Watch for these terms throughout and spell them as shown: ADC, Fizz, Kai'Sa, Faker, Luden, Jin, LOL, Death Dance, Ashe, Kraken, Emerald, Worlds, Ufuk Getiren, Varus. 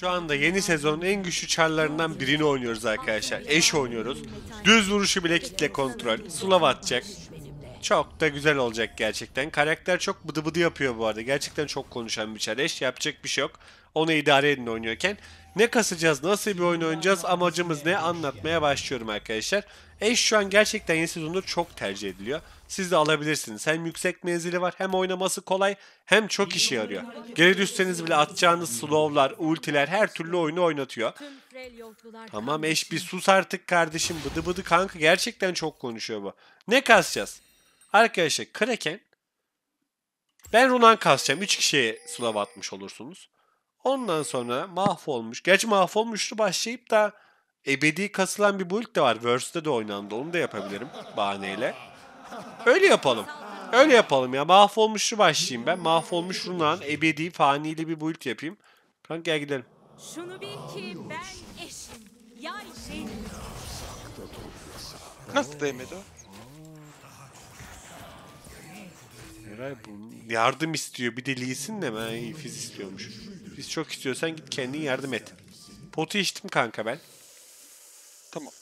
Şu anda yeni sezonun en güçlü çarlarından birini oynuyoruz arkadaşlar. Ashe oynuyoruz. Düz vuruşu bile kitle kontrol. Slow atacak. Çok da güzel olacak gerçekten. Karakter çok bıdı bıdı yapıyor bu arada. Gerçekten çok konuşan bir çar. Ashe yapacak bir şey yok. Onu idare edin oynuyorken. Ne kasacağız, nasıl bir oyun oynayacağız, amacımız ne anlatmaya başlıyorum arkadaşlar. Ashe şu an gerçekten yeni sezonda çok tercih ediliyor. Siz de alabilirsiniz. Hem yüksek menzili var, hem oynaması kolay, hem çok işe yarıyor. Geri düşseniz bile atacağınız slowlar, ultiler her türlü oyunu oynatıyor. Tamam Ashe bir sus artık kardeşim, bıdı bıdı kanka, gerçekten çok konuşuyor bu. Ne kasacağız? Arkadaşlar Kraken, ben Runan kasacağım. 3 kişiye slow atmış olursunuz. Ondan sonra mahvolmuş. Gerçi mahvolmuştu başlayıp da ebedi kasılan bir build de var. Verse'de de oynandı. Onu da yapabilirim bahaneyle. Öyle yapalım. Öyle yapalım ya. Mahvolmuştu başlayayım ben. Mahvolmuş Runan ebedi fanili bir build yapayım. Kanka gel gidelim. Şunu bil ki ben eşim. Yay şey. Nasıl değmedi o? Yardım istiyor. Bir de Lee'sin de mi? Fizz istiyormuş. Fizz çok istiyorsan git kendin yardım et. Potu içtim kanka ben. Tamam.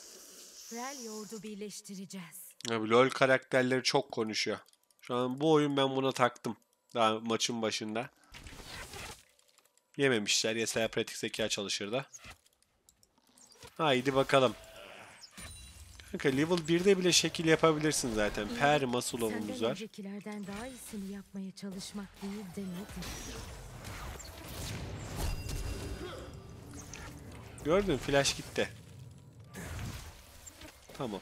Abi LOL karakterleri çok konuşuyor. Şu an bu oyun ben buna taktım. Daha maçın başında. Yememişler. Yesel pratik zeka çalışır da. Haydi bakalım. Kanka level 1'de bile şekil yapabilirsin zaten. Perma slow'umuz var. Gördün flash gitti. Tamam.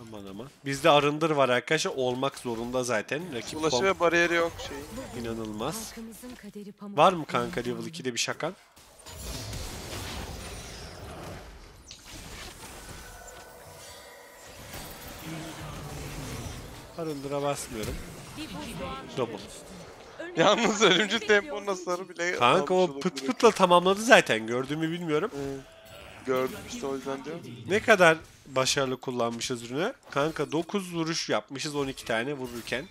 Aman aman. Bizde arındır var arkadaşlar. Olmak zorunda zaten. Rakip ulaşı ve bariyeri yok şey. İnanılmaz. Var mı kanka level 2'de bir şakan? Arındır'a basmıyorum. Double. Yalnız ölümcül temponla sarı bile... Kanka o pıt pıtla tamamladı zaten. Gördüğümü bilmiyorum. Gördüm işte o yüzden diyorum. Ne kadar başarılı kullanmışız ürünü. Kanka 9 vuruş yapmışız 12 tane vururken.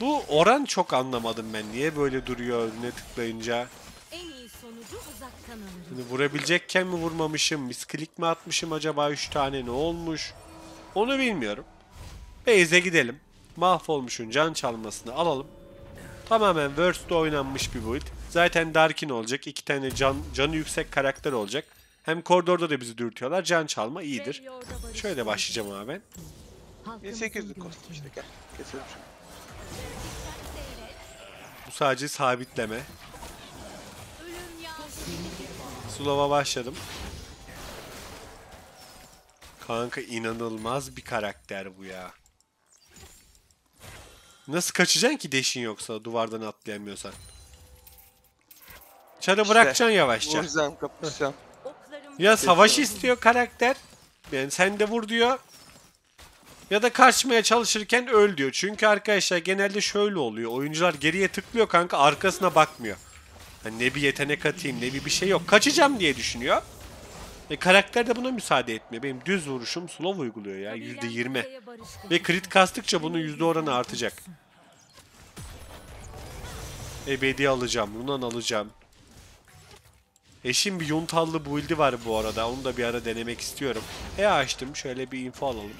Bu oran çok anlamadım ben. Niye böyle duruyor önüne tıklayınca? Şimdi vurabilecekken mi vurmamışım? Misklik mi atmışım acaba? 3 tane ne olmuş? Onu bilmiyorum. Base'e gidelim. Mahvolmuş'un can çalmasını alalım. Tamamen Verse'de oynanmış bir build. Zaten Darkin olacak. 2 tane canı yüksek karakter olacak. Hem koridorda da bizi dürtüyorlar. Can çalma iyidir. Şöyle başlayacağım abi ben. 1800'lük kostüm işte gel. Keselim şunu. Bu sadece sabitleme. Slow'a başladım. Kanka inanılmaz bir karakter bu ya. Nasıl kaçacaksın ki deşin yoksa duvardan atlayamıyorsan? Çarı işte, bırakacaksın yavaşça. Vuracağım, kapışacağım. Ya savaş istiyor karakter. Yani sen de vur diyor. Ya da kaçmaya çalışırken öl diyor. Çünkü arkadaşlar genelde şöyle oluyor. Oyuncular geriye tıklıyor kanka, arkasına bakmıyor. Yani ne bir yetenek atayım ne bir şey yok. Kaçacağım diye düşünüyor. Karakter de buna müsaade etmiyor. Benim düz vuruşum slow uyguluyor ya. %20. Ve crit kastıkça bunun yüzde oranı artacak. Ebedi alacağım. Runan alacağım. Eşim bir yuntallı build'i var bu arada. Onu da bir ara denemek istiyorum. Açtım. Şöyle bir info alalım.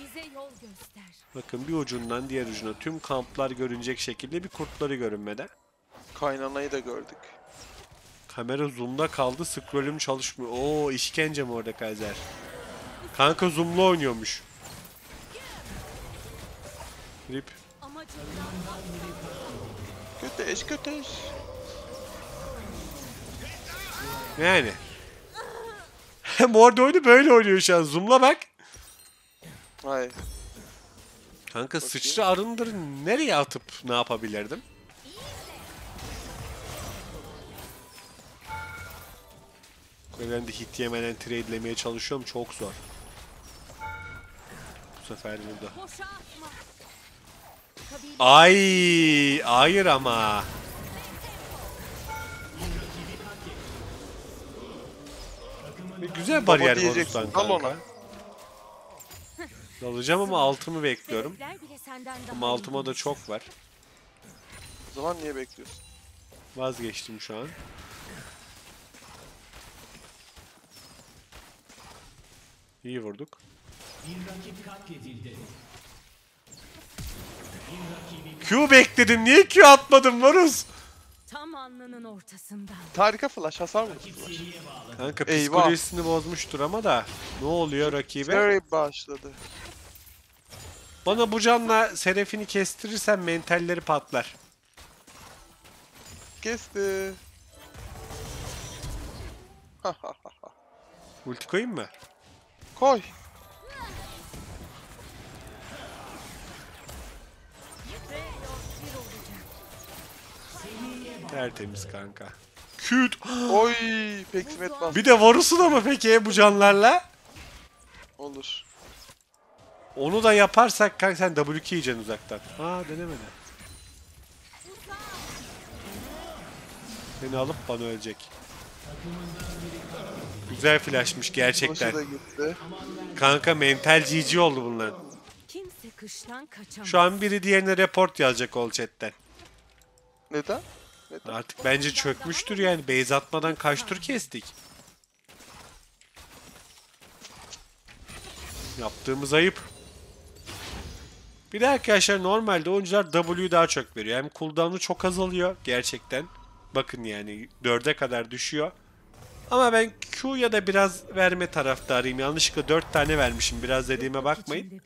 Bakın bir ucundan diğer ucuna tüm kamplar görünecek şekilde bir kurtları görünmeden. Kaynanayı da gördük. Kamera zoom'da kaldı. Scroll'üm çalışmıyor. Oo işkence mi orada Kaiser? Kanka zoom'la oynuyormuş. Rip. Köteş köteş. Yani. Mord oyunu böyle oynuyor şu an. Zoom'la bak. Hayır. Kanka bakayım. Sıçrı arındır nereye atıp ne yapabilirdim? Ben de hit yemeden trade'lemeye çalışıyorum. Çok zor. Bu sefer burada. Ay, hayır ama. Bir güzel bariyer bonustan kanka. Dalacağım ama altımı bekliyorum. Ama altıma da çok var. O zaman niye bekliyorsun? Vazgeçtim şu an. İyi vurduk. Q bekledim. Niye Q atmadım Varus? Tam alnının ortasından. Tarika flash hasar mı? Kanka psikolojisini bozmuştur ama da. Ne oluyor rakibe? Terry başladı. Bana bu canla Serefini kestirirsen mentalleri patlar. Kesti. Ulti koyayım mı? Koy. Tertemiz kanka. Küt. Oy, peksimet bastı. Bir de Varus'u da mı peki bu canlarla? Olur. Onu da yaparsak kanka sen WK yiyeceksin uzaktan. Ha, denemedi. Seni alıp bana ölecek. Güzel flashmış gerçekten. Kanka mental GG oldu bunlar. Şu an biri diğerine report yazacak ol chatten. Neden? Neden? Artık bence çökmüştür yani. Base atmadan kaç tur kestik. Yaptığımız ayıp. Bir de arkadaşlar normalde oyuncular W'yu daha çok veriyor. Hem cooldown'u çok azalıyor gerçekten. Bakın yani 4'e kadar düşüyor. Ama ben Q'ya da biraz verme taraftarıyım. Yanlışlıkla 4 tane vermişim. Biraz dediğime bakmayın.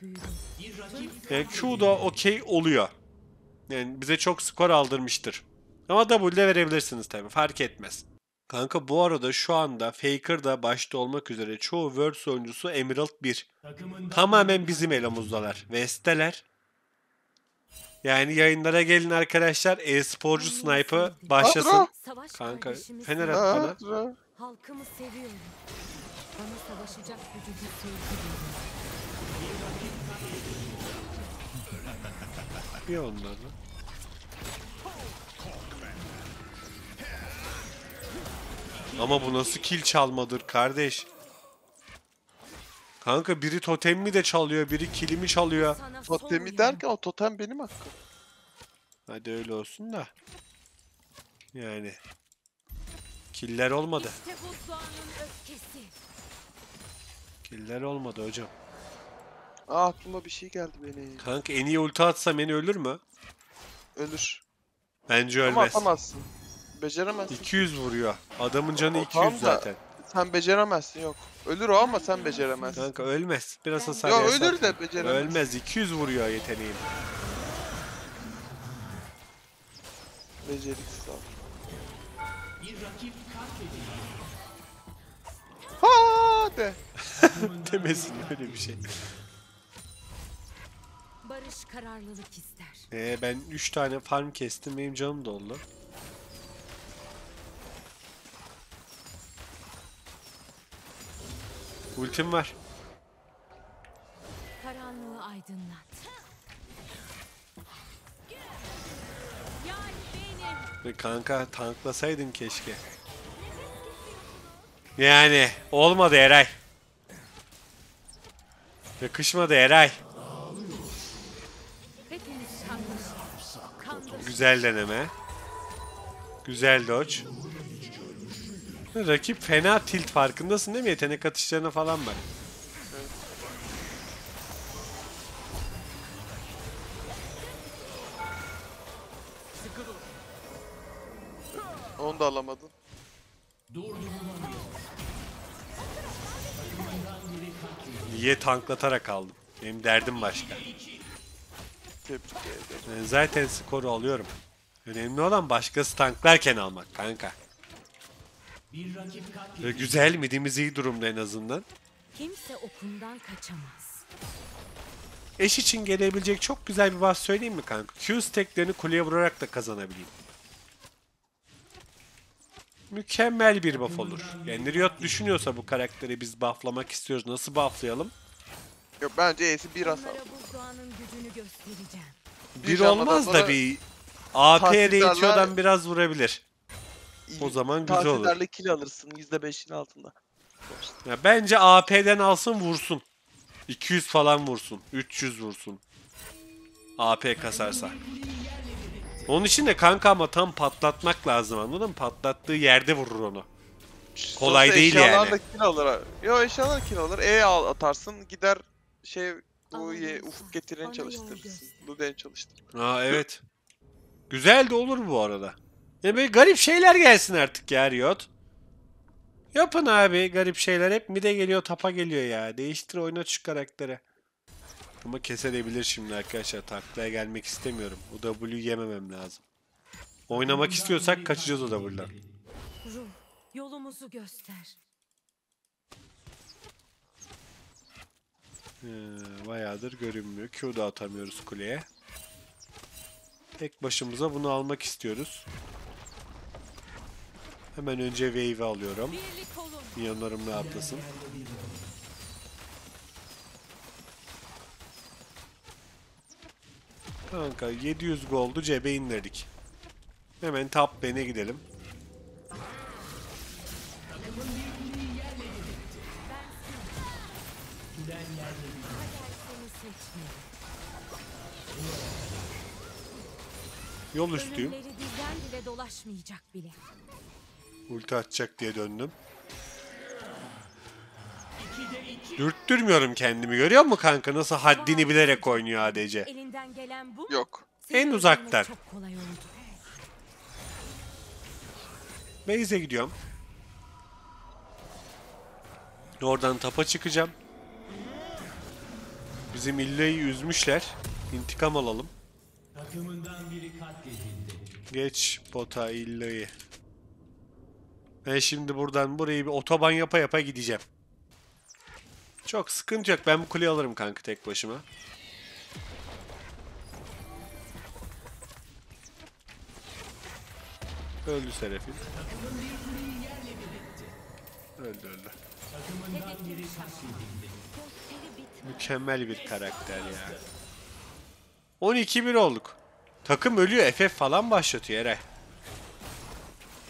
Yani Q'da okey oluyor. Yani bize çok skor aldırmıştır. Ama W'de verebilirsiniz tabii. Fark etmez. Kanka bu arada şu anda Faker'da başta olmak üzere çoğu Worlds oyuncusu Emerald 1. Tamamen bizim elimizdeler. West'teler. Yani yayınlara gelin arkadaşlar. E-sporcu sniper başlasın. Kanka Fener at bana. Halkımı seviyorum. Bana savaşacak gücü sevgi. Bir onları. Ama bu nasıl kill çalmadır kardeş? Kanka biri totemimi de çalıyor, biri killimi çalıyor. Totemi derken o totem benim hakkım. Hadi öyle olsun da. Yani. Killer olmadı. Killer olmadı hocam. Aa, aklıma bir şey geldi beni. Kanka en iyi ulti atsam beni ölür mü? Ölür. Bence ölmez. Ama atamazsın. Beceremezsin. 200 vuruyor. Adamın canı 200 zaten. Sen beceremezsin yok. Ölür o ama sen beceremezsin. Kanka ölmez. Biraz hasar yok. Ölür zaten. De beceremez. Ölmez. 200 vuruyor yeteneğim. Beceriksiz abi. Haa de. Demesin öyle bir şey. Barış kararlılık ister. Ben 3 tane farm kestim. Benim canım doldu. Ultim var. Karanlığı aydınlat. Ve kanka tanklasaydın keşke. Yani olmadı Eray. Yakışmadı Eray. Güzel deneme. Güzel dodge. Rakip fena tilt, farkındasın değil mi? Yetenek atışlarına falan bak. Onu da alamadın. Niye tanklatarak aldım? Benim derdim başka. Tebrik ederim. Ben zaten skoru alıyorum. Önemli olan başkası tanklarken almak kanka. Güzel, midimiz iyi durumda en azından. Kimse okundan kaçamaz. Eş için gelebilecek çok güzel bir bahs söyleyeyim mi kanka? Q stacklerini kuleye vurarak da kazanabileyim. Mükemmel bir buff olur. Yani Riot düşünüyorsa bu karakteri biz bufflamak istiyoruz. Nasıl bufflayalım? Yok bence E'si biraz az. Bir olmaz da bir AP ratio'dan biraz vurabilir. O zaman güzel olur. Tahsillerle kill alırsın %5'in altında. Ya bence AP'den alsın vursun. 200 falan vursun. 300 vursun. AP kasarsa. Onun için de kanka ama tam patlatmak lazım, anladın mı? Patlattığı yerde vurur onu. Kolay sosu değil yani. Eşyalar da kill alır. Yo, eşyalar kill alır. E atarsın gider şey bu Ufuk Getiren'i çalıştırırsın. Luden'i çalıştırırsın. Aa evet. Güzel de olur bu arada. Yani böyle garip şeyler gelsin artık ya Riot. Yapın abi garip şeyler, hep mide geliyor, tapa geliyor ya. Değiştir, oynat şu karakteri. Ama kesebilir şimdi arkadaşlar. Taklaya gelmek istemiyorum. O W'yu yememem lazım. Oynamak istiyorsak kaçacağız o W'dan. Ruh, yolumuzu göster. Bayağıdır görünmüyor. Q da atamıyoruz kuleye. Tek başımıza bunu almak istiyoruz. Hemen önce wave'i alıyorum. Yanlarım ne atlasın. Kanka 700 gold'u cebe indirdik. Hemen top lane'e gidelim. Yol üstüyüm. Ulti atacak diye döndüm. Dürttürmüyorum kendimi, görüyor musun kanka? Nasıl haddini bilerek oynuyor ADC. Yok. En uzaktan. Base'e gidiyorum. Oradan tapa çıkacağım. Bizim illeyi üzmüşler. İntikam alalım. Geç bota illeyi. Ben şimdi buradan burayı bir otoban yapa yapa gideceğim. Çok sıkıntı yok. Ben bu kuleyi alırım kanka tek başıma. Öldü Serafin. Öldü. Mükemmel bir karakter ya. 12-1 olduk. Takım ölüyor. FF falan başlatıyor Eray.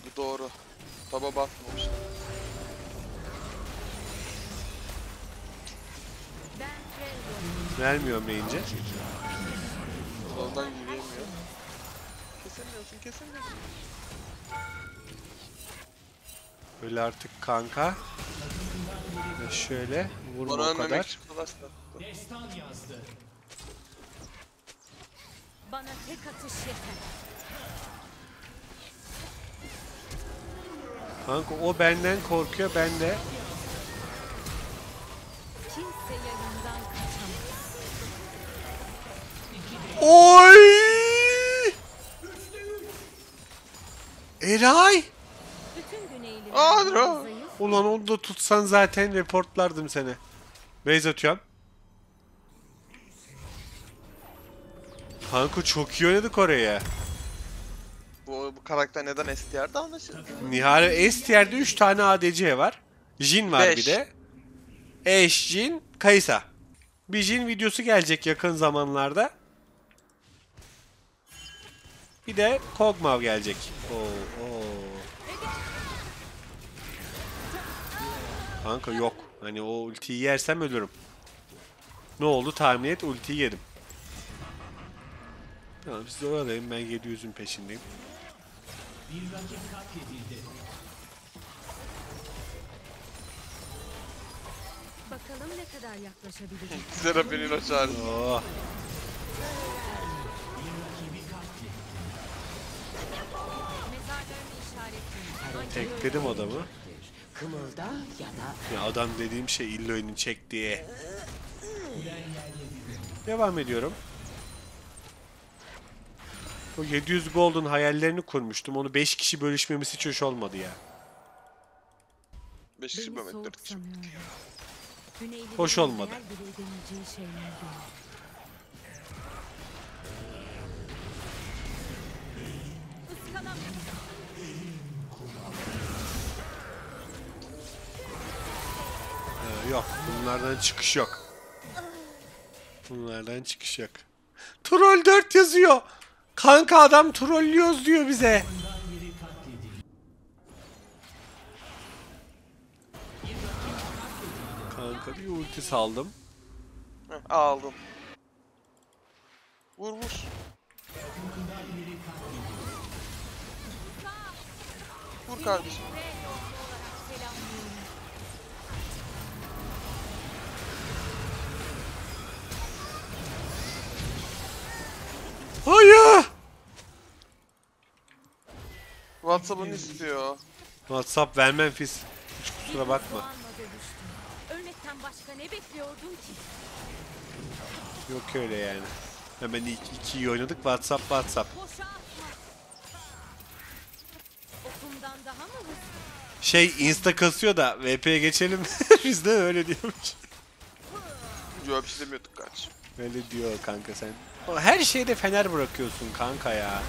Bu doğru. Taba basmamış. Vermiyorum deyince. Soldan yürüyemiyor. Kesemiyorsun. Böyle artık kanka. Ve şöyle vurma o kadar. Bana tek atış yeter. Kanka o benden korkuyor, ben de. Oy! Eray! Adro! Ulan onu da tutsan zaten reportlardım seni. Base atıyorum. Kanka çok iyi oynadık oraya. Bu karakter neden S tier'de anlaşıldı? Nihal S tier'de 3 tane ADC var. Jin var bir de. Ashe, Jin, Kai'Sa. Bir Jin videosu gelecek yakın zamanlarda. Bir de Kog'Maw gelecek. Oo. Kanka yok. Hani o ultiyi yersem ölürüm. Ne oldu? Tahmin et, ultiyi yedim. Tamam, siz oradayım. Ben 700'ün peşindeyim. Bakalım ne kadar yaklaşabilirim. Serapin'in o çağrısı. Oh. Tekledim adamı. Ya adam dediğim şey illoyunu çek diye. Devam ediyorum. O 700 gold'un hayallerini kurmuştum. Onu 5 kişi bölüşmemiz hiç hoş olmadı ya. 5 kişi bölmek, 4 kişi. Hoş olmadı. Yok. Bunlardan çıkış yok. Troll 4 yazıyor. Kanka adam trollüyoruz diyor bize. Kanka bir ulti saldım. Aldım. Vurmuş. Vur kardeşim. Hayır. WhatsApp'ını istiyor. WhatsApp vermem Fizz. Hiç kusura bakma. Ölmekten başka ne bekliyordun ki? Yok öyle yani. Hemen iki iyi oynadık. WhatsApp. Şey insta kasıyor da VP'ye geçelim. Biz de öyle diyormuş. Yok biz demiyorduk kardeşim. Öyle diyor kanka sen. Her şeyde Fener bırakıyorsun kanka ya.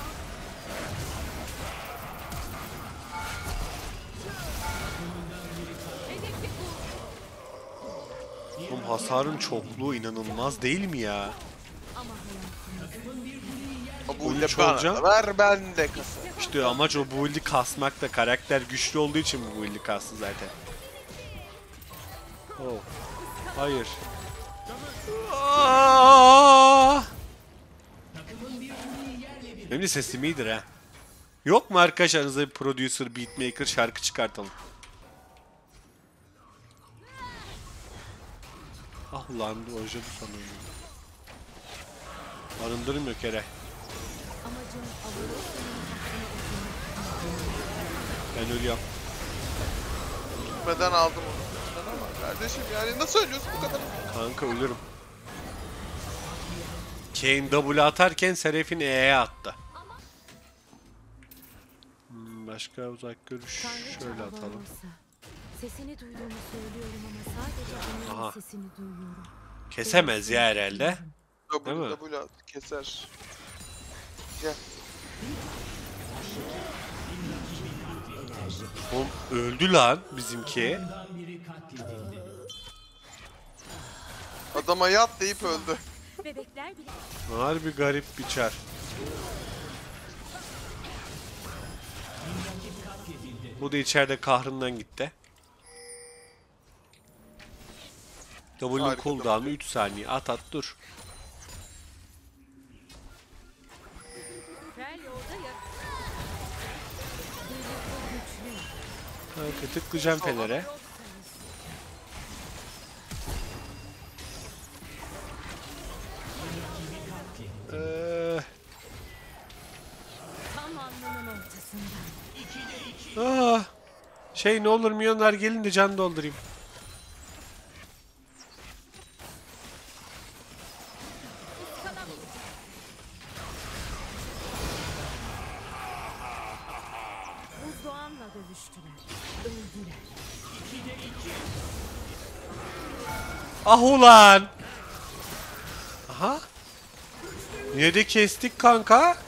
Oğlum hasarın çokluğu inanılmaz değil mi ya? Bu build'i ver ben de kasa. İşte amaç o build'i kasmak da, karakter güçlü olduğu için bu build'i kastı zaten. Oh. Hayır. Benim de sesim iyidir ha. Yok mu arkadaşlarınızda bir producer, beatmaker, şarkı çıkartalım? Ah lan ojadı sanırım. Arındırmıyor Keray. Ben ölüyorum. Gitmeden aldım onu. Ama kardeşim yani nasıl ölüyorsun bu kadar? Kanka ölürüm. Kane W atarken Seraph'in E'ye attı. Başka uzak görüş şöyle atalım. Sesini duyduğumu söylüyorum ama sadece onun sesini duyuyorum. Kesemez ya herhalde. Değil mi? W keser. Gel. Oğlum öldü lan bizimki. Adama yat deyip öldü. Harbi garip bir çar. Bu da içeride kahrından gitti. W'nin cooldown'u 3 saniye. At dur. Kanka tıklayacağım Fener'e. Şey ne olur milyonlar gelin de can doldurayım. Ah ulan! Aha! Niye de kestik kanka?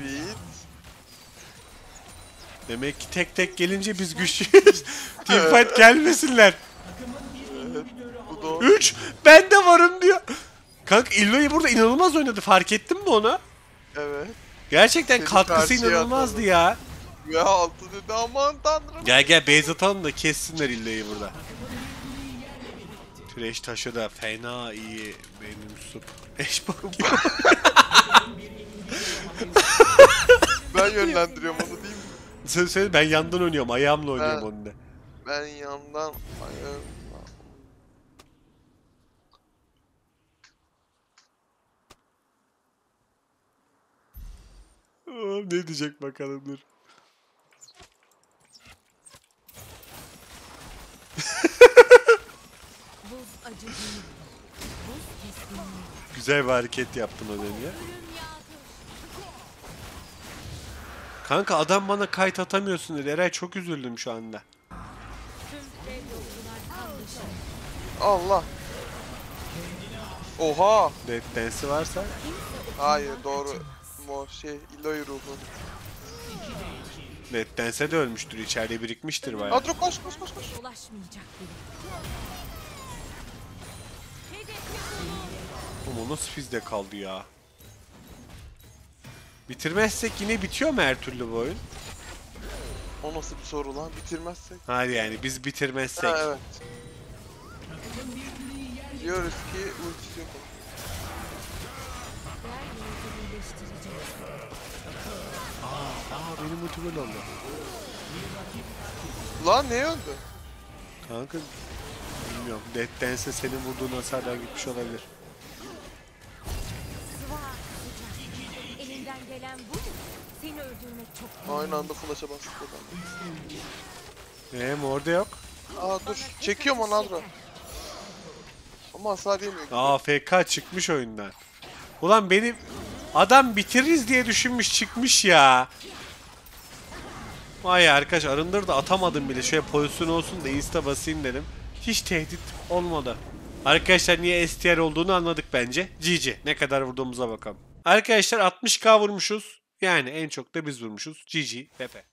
Evet. Demek ki tek tek gelince biz güçlüyüz. Teamfight gelmesinler. Evet, 3! Ben de varım diyor. Kanka İllo'yu burada inanılmaz oynadı. Fark ettin mi ona? Evet. Gerçekten senin katkısı inanılmazdı atalım ya. Ya altı dedi aman tanrım. Gel base atalım da kessinler İllo'yu burada. Fresh taşı da fena iyi benim sup. Eşbak gibi. Ben yönlendiriyorum onu değil mi? Söyle ben yandan oynuyorum, ayağımla oynuyorum onunla. Ben yandan ayağımla. Ne diyecek bakalım dur. Güzel bir hareket yaptın o deniye. Kanka adam bana kayıt atamıyorsun dedi. Eray çok üzüldüm şu anda. Allah. Oha. Death Dance'i varsa. Hayır doğru. İlloy ruhu. Death Dance'e de ölmüştür. İçeride birikmiştir bayağı. Adro koş. Oğlum o nasıl Fizz'de kaldı ya? Bitirmezsek yine bitiyor mu her türlü bu oyun? O nasıl bir soru lan? Bitirmezsek? Hayır yani biz bitirmezsek. Ha, evet. Diyoruz ki ultisi yok. Benim ulti böyle oldu. Lan ne öldü? Kanka bilmiyorum. Death Dance'e senin vurduğun hasardan gitmiş olabilir. Elinden gelen bu. Seni öldürmek çok. Aynı anda flash'a bastık adam. Orada yok. Aa dur. Çekiyorum onu Adra. Ama hasar yemiyor. Aa FK çıkmış oyundan. Ulan benim adam bitiririz diye düşünmüş çıkmış ya. Vay arkadaş arındır da atamadım bile. Şöyle pozisyon olsun da insta basayım dedim. Hiç tehdit olmadı. Arkadaşlar niye STR olduğunu anladık bence. GG. Ne kadar vurduğumuza bakalım. Arkadaşlar 60k vurmuşuz. Yani en çok da biz vurmuşuz. GG. Pepe.